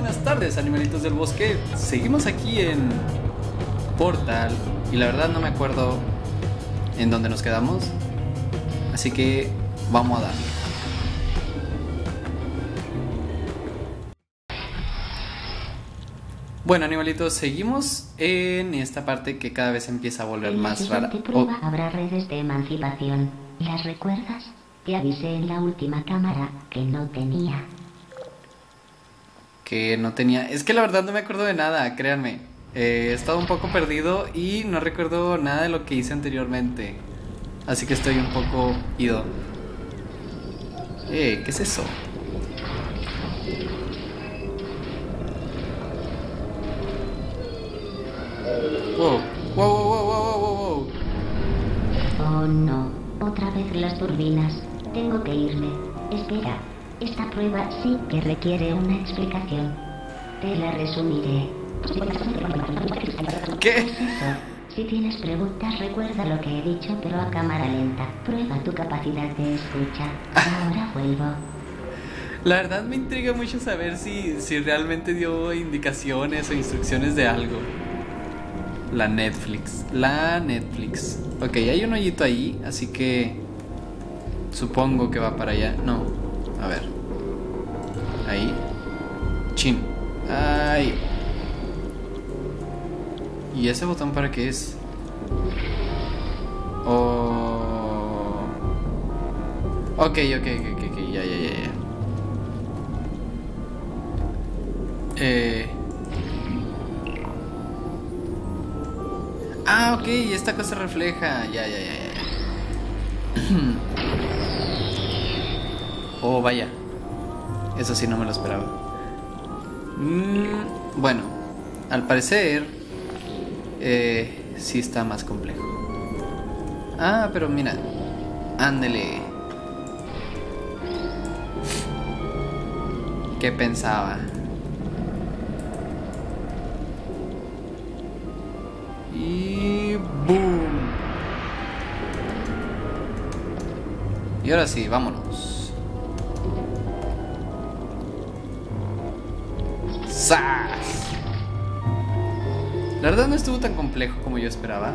buenas tardes, animalitos del bosque. Seguimos aquí en Portal y la verdad no me acuerdo en dónde nos quedamos, así que vamos a darle. Bueno, animalitos, seguimos en esta parte que cada vez empieza a volver más rara. Habrá redes de emancipación. ¿Las recuerdas? Te avisé en la última cámara que no tenía. Es que la verdad no me acuerdo de nada, créanme. He estado un poco perdido y no recuerdo nada de lo que hice anteriormente. Así que estoy un poco ido. ¿Qué es eso? Wow, wow, wow, wow, wow, wow. Oh no, otra vez las turbinas. Tengo que irme. Espera. Esta prueba sí que requiere una explicación. Te la resumiré. ¿Qué? Si tienes preguntas, recuerda lo que he dicho, pero a cámara lenta. Prueba tu capacidad de escucha. Ahora vuelvo. La verdad me intriga mucho saber si realmente dio indicaciones o instrucciones de algo. La Netflix. Ok, hay un hoyito ahí, así que supongo que va para allá. No. A ver. Ahí. Chin. Ahí. ¿Y ese botón para qué es? Oh. Ok. Ya. Ah, ok. Esta cosa refleja. Ya. Oh, vaya. Eso sí no me lo esperaba. Bueno, al parecer sí está más complejo. Ah, pero mira. Ándele. ¿Qué pensaba? Y boom. Y ahora sí, vámonos. La verdad no estuvo tan complejo como yo esperaba.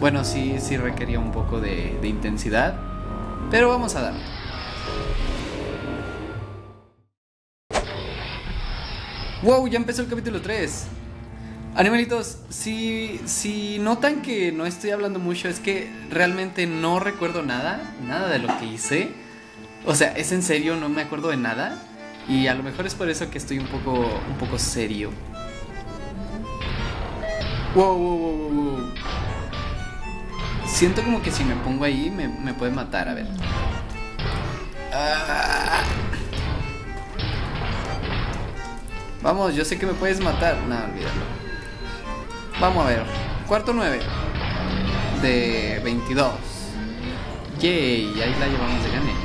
Bueno, sí requería un poco de intensidad, pero vamos a darle. ¡Wow! Ya empezó el capítulo 3. Animalitos, si notan que no estoy hablando mucho, es que realmente no recuerdo nada de lo que hice. O sea, es en serio, no me acuerdo de nada. Y a lo mejor es por eso que estoy un poco serio. Wow. Siento como que si me pongo ahí me puede matar, a ver. Ah. Vamos, yo sé que me puedes matar. No, olvídalo. Vamos a ver. Cuarto 9 de 22. Yay, ahí la llevamos de gane.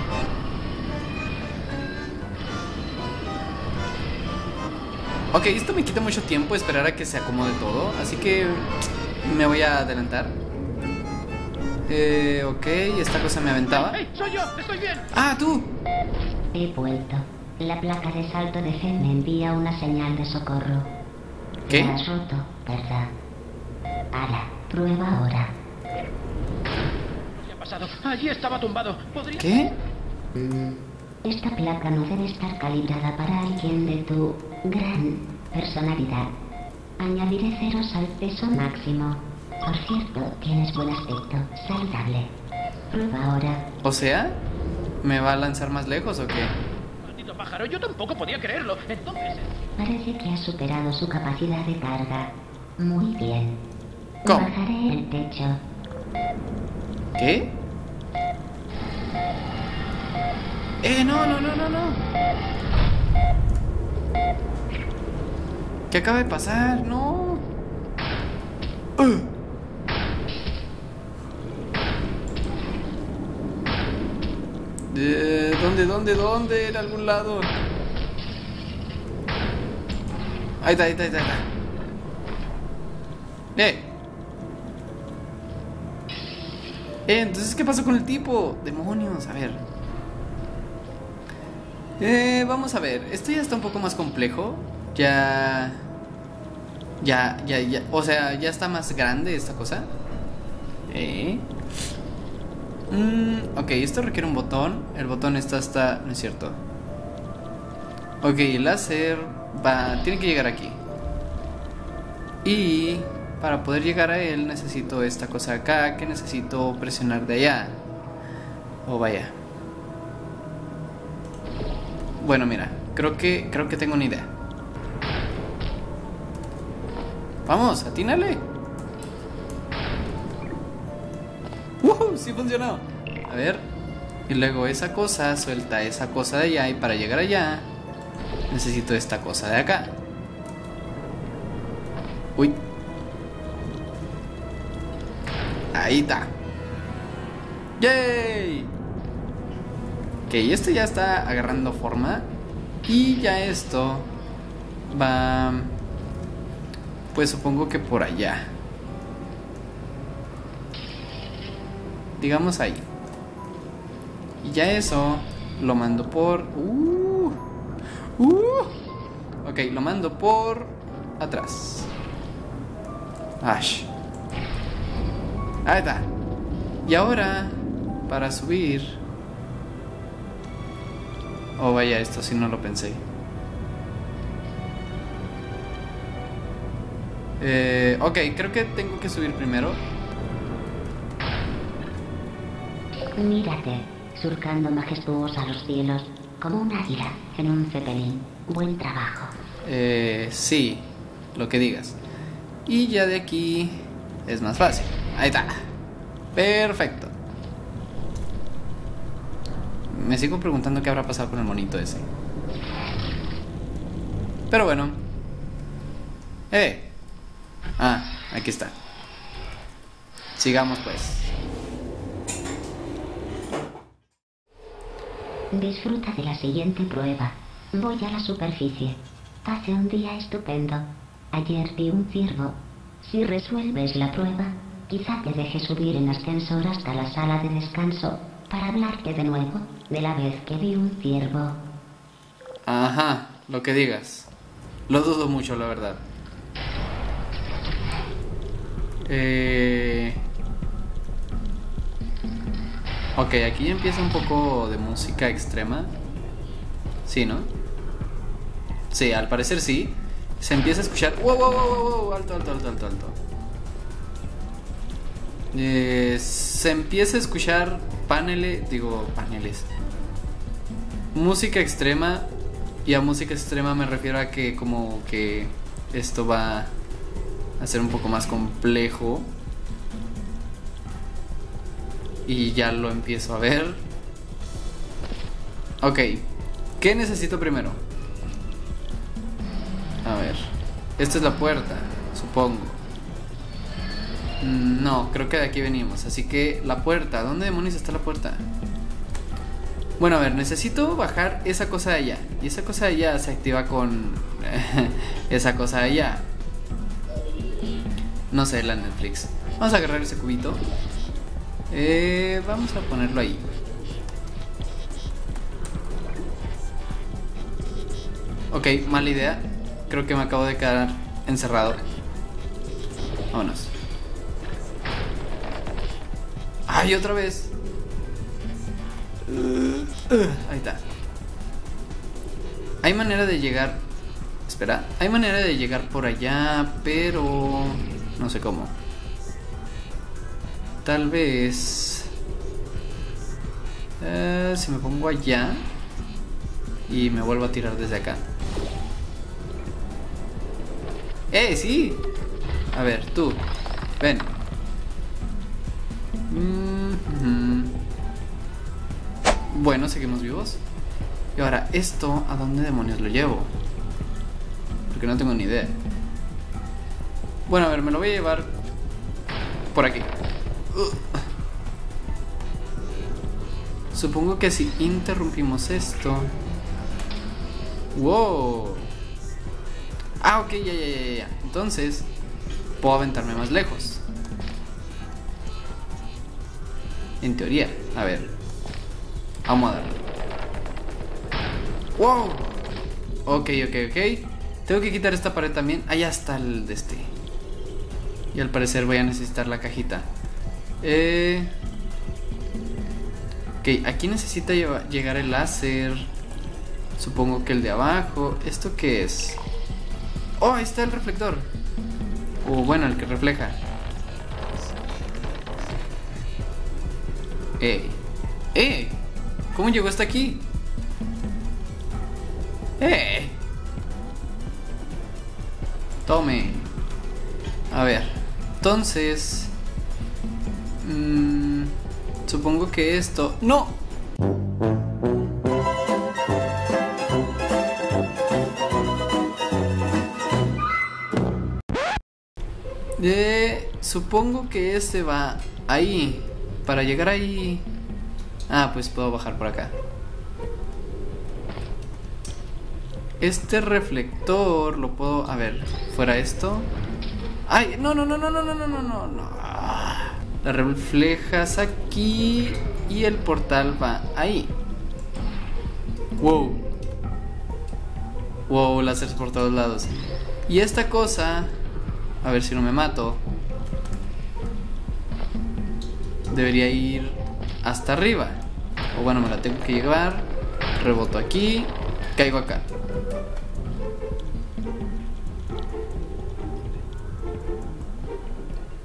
Ok, esto me quita mucho tiempo esperar a que se acomode todo, así que me voy a adelantar. Ok, esta cosa me aventaba. ¡Hey, soy yo! ¡Estoy bien! ¡Ah, tú! He vuelto. La placa de salto de FEM me envía una señal de socorro. ¿Qué? La has roto, ¿verdad? Ala, prueba ahora. ¿Qué ha pasado? Allí estaba tumbado. ¿Podría...? ¿Qué? Esta placa no debe estar calibrada para alguien de tu... gran personalidad. Añadiré ceros al peso máximo. Por cierto, tienes buen aspecto, saludable. Prueba ahora. O sea, ¿me va a lanzar más lejos o qué? Maldito pájaro, yo tampoco podía creerlo. Entonces... parece que ha superado su capacidad de carga. Muy bien. ¿Cómo? Bajaré el techo. ¿Qué? No. ¿Qué acaba de pasar? ¡No! ¿Dónde? En algún lado. Ahí está. Entonces, ¿qué pasó con el tipo? ¡Demonios! A ver. Vamos a ver, esto ya está un poco más complejo. Ya. O sea, ya está más grande esta cosa. Ok, esto requiere un botón. El botón está hasta... no es cierto. Ok, el láser va... tiene que llegar aquí. Y para poder llegar a él necesito esta cosa acá, que necesito presionar de allá. Oh, vaya. Bueno, mira, creo que tengo una idea. Vamos, atínale. ¡Woohoo! Sí funcionó. A ver. Y luego esa cosa suelta esa cosa de allá. Y para llegar allá necesito esta cosa de acá. Uy. Ahí está. ¡Yay! Ok, este ya está agarrando forma. Y ya esto va... pues supongo que por allá. Digamos ahí. Y ya eso lo mando por... Ok, lo mando por atrás. Ash. Ahí está. Y ahora, para subir... oh, vaya, esto sí no lo pensé. Ok, creo que tengo que subir primero. Mírate, surcando majestuosa los cielos, como un águila en un cepelín. Buen trabajo. Sí, lo que digas. Y ya de aquí es más fácil. Ahí está. Perfecto. Me sigo preguntando qué habrá pasado con el monito ese. Pero bueno. Ah, aquí está. Sigamos pues. Disfruta de la siguiente prueba. Voy a la superficie. Pasé un día estupendo. Ayer vi un ciervo. Si resuelves la prueba, quizá te deje subir en ascensor hasta la sala de descanso para hablarte de nuevo de la vez que vi un ciervo. Ajá, lo que digas. Lo dudo mucho, la verdad. Ok, aquí ya empieza un poco de música extrema. Sí, ¿no? Sí, al parecer sí. Se empieza a escuchar... ¡Wow! Alto. Se empieza a escuchar paneles. Música extrema. Y a música extrema me refiero a que como que esto va... hacer un poco más complejo. Y ya lo empiezo a ver. Ok, ¿qué necesito primero? A ver, esta es la puerta, supongo. No, creo que de aquí venimos. Así que la puerta, ¿dónde demonios está la puerta? Bueno, a ver, necesito bajar esa cosa de allá. Y esa cosa de allá se activa con esa cosa de allá. No sé, la Netflix. Vamos a agarrar ese cubito. Vamos a ponerlo ahí. Ok, mala idea. Creo que me acabo de quedar encerrado. Vámonos. ¡Ay, otra vez! Ahí está. Hay manera de llegar... espera, hay manera de llegar por allá, pero... no sé cómo. Tal vez... si me pongo allá... y me vuelvo a tirar desde acá. ¡Eh, sí! A ver, tú. Ven. Bueno, seguimos vivos. Y ahora, ¿esto a dónde demonios lo llevo? Porque no tengo ni idea. Bueno, a ver, me lo voy a llevar por aquí. Supongo que si interrumpimos esto... ¡wow! Ah, ok, ya. Entonces, puedo aventarme más lejos. En teoría, a ver. Vamos a darle. ¡Wow! Ok. Tengo que quitar esta pared también. Allá está el de este. Y al parecer voy a necesitar la cajita. Ok, aquí necesita llegar el láser. Supongo que el de abajo. ¿Esto qué es? ¡Oh! Ahí está el reflector. O bueno, el que refleja. ¡Eh! ¿Cómo llegó hasta aquí? ¡Eh! Tome. A ver. Entonces. Supongo que esto. ¡No! Supongo que este va ahí. Para llegar ahí. Ah, pues puedo bajar por acá. Este reflector lo puedo... A ver, fuera esto. ¡Ay! No. La reflejas aquí. Y el portal va ahí. Wow. Wow, láseres por todos lados. Y esta cosa... A ver si no me mato. Debería ir hasta arriba. O bueno, me la tengo que llevar. Reboto aquí. Caigo acá.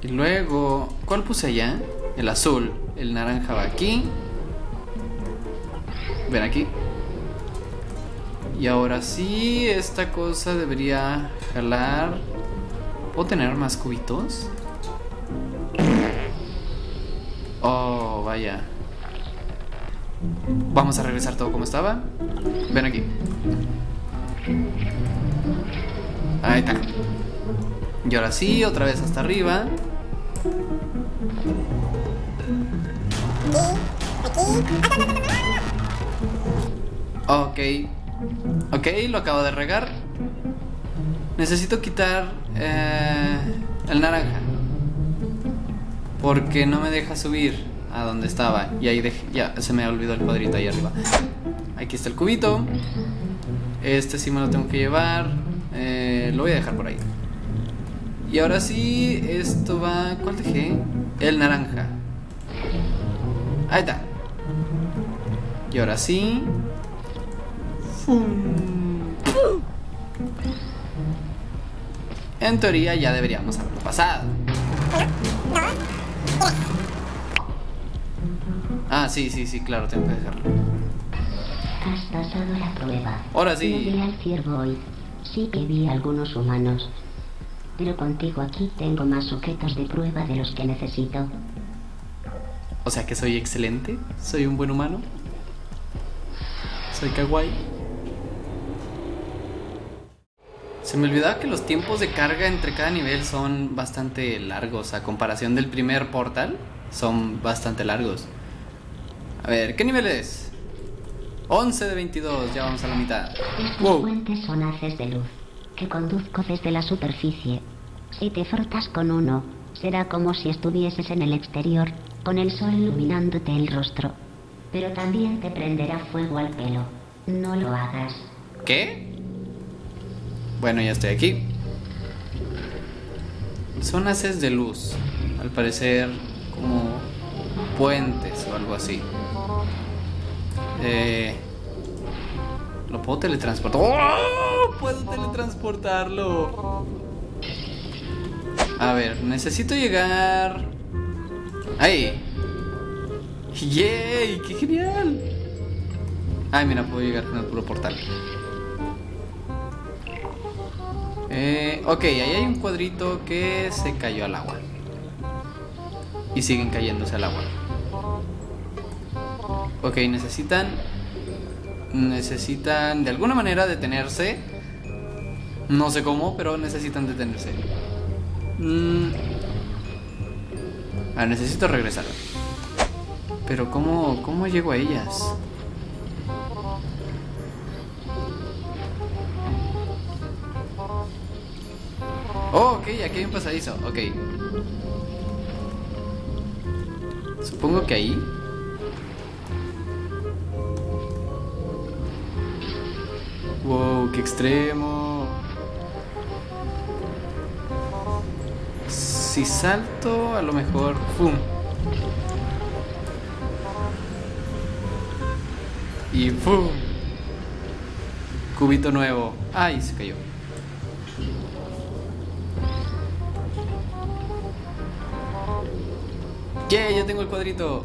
Y luego... ¿Cuál puse allá? El azul. El naranja va aquí. Ven aquí. Y ahora sí, esta cosa debería jalar. ¿Puedo tener más cubitos? Oh, vaya. Vamos a regresar todo como estaba. Ven aquí. Ahí está. Y ahora sí, otra vez hasta arriba. Ok, lo acabo de regar. Necesito quitar el naranja. Porque no me deja subir a donde estaba. Y ahí dejé, ya se me olvidó el cuadrito ahí arriba. Aquí está el cubito. Este sí me lo tengo que llevar. Lo voy a dejar por ahí. Y ahora sí, esto va... ¿Cuál dejé? El naranja. Ahí está. Y ahora sí. En teoría ya deberíamos haberlo pasado. Ah, sí, claro, tengo que dejarlo. Has pasado la prueba. Ahora sí. No vi al Firbolg. Sí que vi a algunos humanos. Pero contigo aquí tengo más objetos de prueba de los que necesito. O sea que soy excelente. Soy un buen humano. Soy kawaii. Se me olvidaba que los tiempos de carga entre cada nivel son bastante largos. A comparación del primer portal, son bastante largos. A ver, ¿qué nivel es? 11 de 22, ya vamos a la mitad. Estos puentes son haces de luz que conduzco desde la superficie. Si te frotas con uno, será como si estuvieses en el exterior, con el sol iluminándote el rostro. Pero también te prenderá fuego al pelo. No lo hagas. ¿Qué? Bueno, ya estoy aquí. Son haces de luz. Al parecer como puentes o algo así. ¿Lo puedo teletransportar? ¡Oh! ¡Puedo teletransportarlo! A ver, necesito llegar... ¡Ahí! ¡Yay! ¡Qué genial! Ay, mira, puedo llegar con el puro portal. Ok, ahí hay un cuadrito que se cayó al agua. Y siguen cayéndose al agua. Ok, necesitan de alguna manera detenerse. No sé cómo, pero necesitan detenerse. Ah, necesito regresar. Pero ¿cómo llego a ellas? Oh, ok, aquí hay un pasadizo, ok. Supongo que ahí. qué extremo. Si salto, a lo mejor... ¡Pum! Y ¡pum! Cubito nuevo. ¡Ay! Se cayó. ¡Yeah! Ya tengo el cuadrito.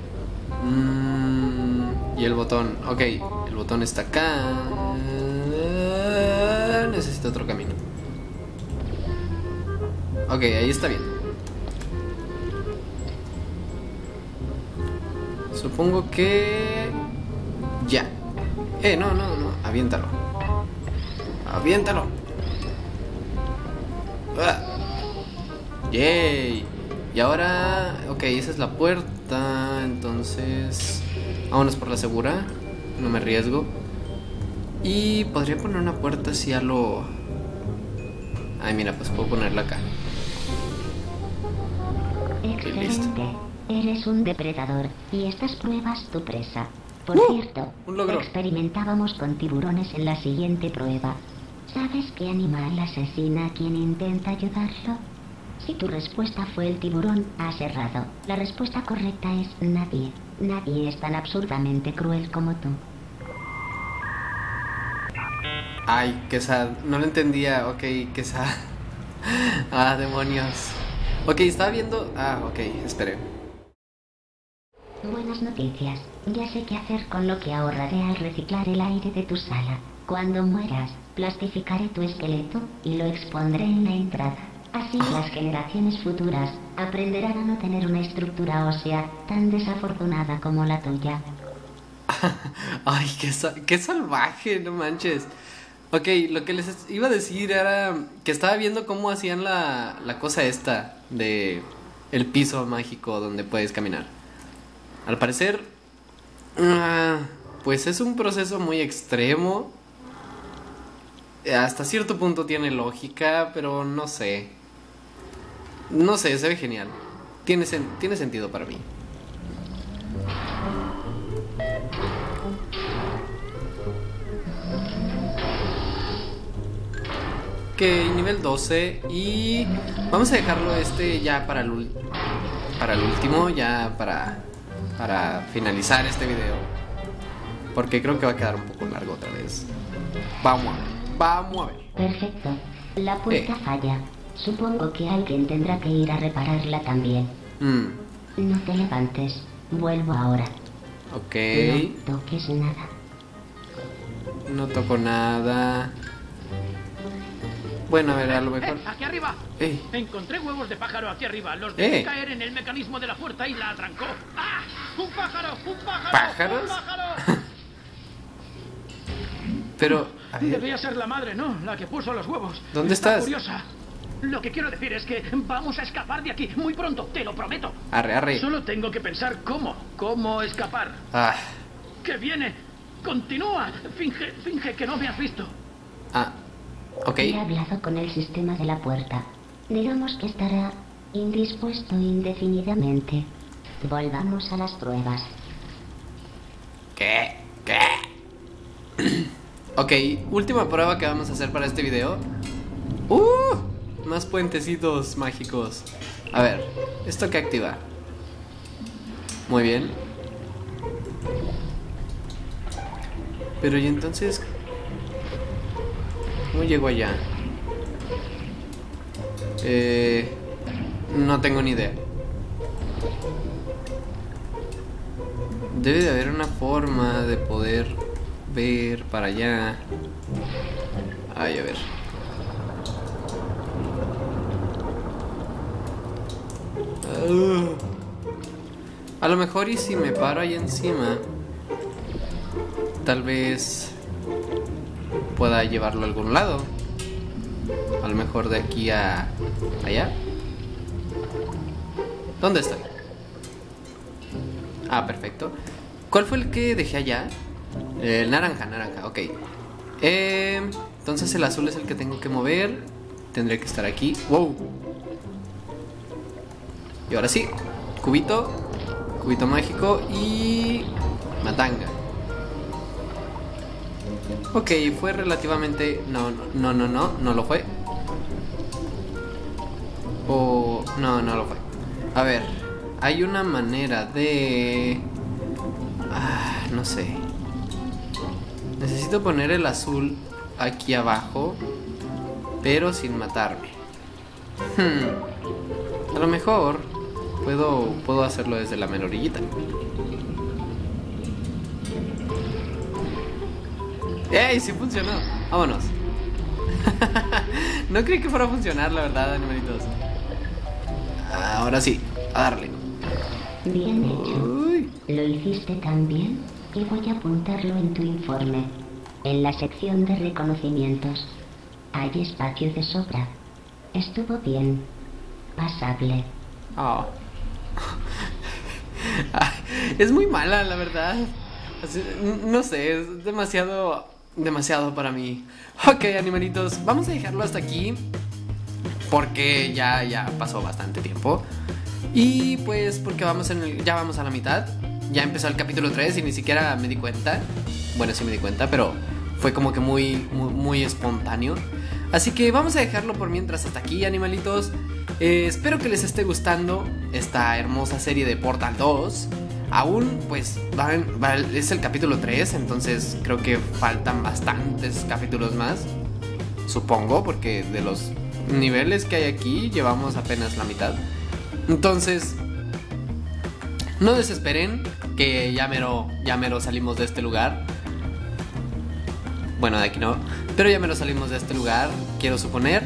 Y el botón. Ok, el botón está acá. Necesito otro camino. Ok, ahí está bien. Supongo que... ya. No. Aviéntalo. Aviéntalo. ¡Ah! Yay. Y ahora... ok, esa es la puerta. Entonces... vámonos por la segura. No me arriesgo. Y podría poner una puerta así a lo... ay, mira, pues puedo ponerla acá. Excelente. Listo. Eres un depredador y estas pruebas tu presa. Por cierto, experimentábamos con tiburones en la siguiente prueba. ¿Sabes qué animal asesina a quien intenta ayudarlo? Si tu respuesta fue el tiburón, has errado. La respuesta correcta es nadie. Nadie es tan absurdamente cruel como tú. Ay, qué sad. No lo entendía. Ok, qué sad. Ah, demonios. Ok, estaba viendo... ah, ok, espere. Buenas noticias. Ya sé qué hacer con lo que ahorraré al reciclar el aire de tu sala. Cuando mueras, plastificaré tu esqueleto y lo expondré en la entrada. Así las generaciones futuras aprenderán a no tener una estructura ósea tan desafortunada como la tuya. Ay, qué salvaje, no manches. Ok, lo que les iba a decir era que estaba viendo cómo hacían la cosa esta de el piso mágico donde puedes caminar. Al parecer, pues es un proceso muy extremo. Hasta cierto punto tiene lógica, pero no sé. No sé, se ve genial. Tiene sentido para mí. Ok, nivel 12. Y vamos a dejarlo ya para el último. Ya para finalizar este video, porque creo que va a quedar un poco largo otra vez. Vamos a ver. Perfecto. La puerta falla. Supongo que alguien tendrá que ir a repararla también. No te levantes. Vuelvo ahora. Ok. No toques nada. No toco nada. Bueno, a ver, a lo mejor... ¡aquí arriba! Encontré huevos de pájaro aquí arriba. Los dejé caer en el mecanismo de la puerta y la atrancó. ¡Ah! ¡Un pájaro! ¡Un pájaro! ¿Pájaros? ¡Un pájaro! Pero... debería ser la madre, ¿no? La que puso los huevos. ¿Dónde estás? Curiosa. Lo que quiero decir es que vamos a escapar de aquí muy pronto, te lo prometo. Arre, arre. Solo tengo que pensar cómo escapar. Ah. ¡Que viene! ¡Continúa! Finge que no me has visto. Ah, ok. He hablado con el sistema de la puerta. Digamos que estará indispuesto indefinidamente. Volvamos a las pruebas. ¿Qué? ¿Qué? Ok, última prueba que vamos a hacer para este video. Más puentecitos mágicos. A ver, ¿esto qué activa? Muy bien. Pero y entonces, ¿cómo llego allá? No tengo ni idea. Debe de haber una forma de poder ver para allá. Ay, a ver. A lo mejor y si me paro ahí encima, tal vez pueda llevarlo a algún lado. A lo mejor de aquí a allá. ¿Dónde estoy? Ah, perfecto. ¿Cuál fue el que dejé allá? Naranja, ok. Entonces el azul es el que tengo que mover. Tendré que estar aquí. ¡Wow! Y ahora sí, cubito mágico y matanga. Ok, fue relativamente... No lo fue. O... no lo fue. A ver, hay una manera de... no sé. Necesito poner el azul aquí abajo, pero sin matarme. A lo mejor puedo hacerlo desde la menorillita. ¡Ey! ¡Sí funcionó! ¡Vámonos! No creí que fuera a funcionar, la verdad, animalitos. Ahora sí, a darle. Bien hecho. Uy. Lo hiciste tan bien que voy a apuntarlo en tu informe. En la sección de reconocimientos. Hay espacio de sobra. Estuvo bien. Pasable. Oh. Es muy mala, la verdad. No sé, es demasiado para mí. Ok, animalitos, vamos a dejarlo hasta aquí, porque ya pasó bastante tiempo. Y pues porque ya vamos a la mitad. Ya empezó el capítulo 3 y ni siquiera me di cuenta. Bueno, sí me di cuenta, pero fue como que muy espontáneo. Así que vamos a dejarlo por mientras hasta aquí, animalitos. Espero que les esté gustando esta hermosa serie de Portal 2. Aún, pues, es el capítulo 3, entonces creo que faltan bastantes capítulos más. Supongo, porque de los niveles que hay aquí, llevamos apenas la mitad. Entonces, no desesperen, que ya mero salimos de este lugar. Bueno, de aquí no, pero ya mero salimos de este lugar, quiero suponer.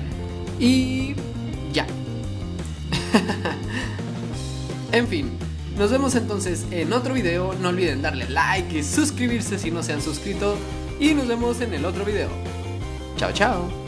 Y ya. En fin. Nos vemos entonces en otro video, no olviden darle like y suscribirse si no se han suscrito, y nos vemos en el otro video. Chao, chao.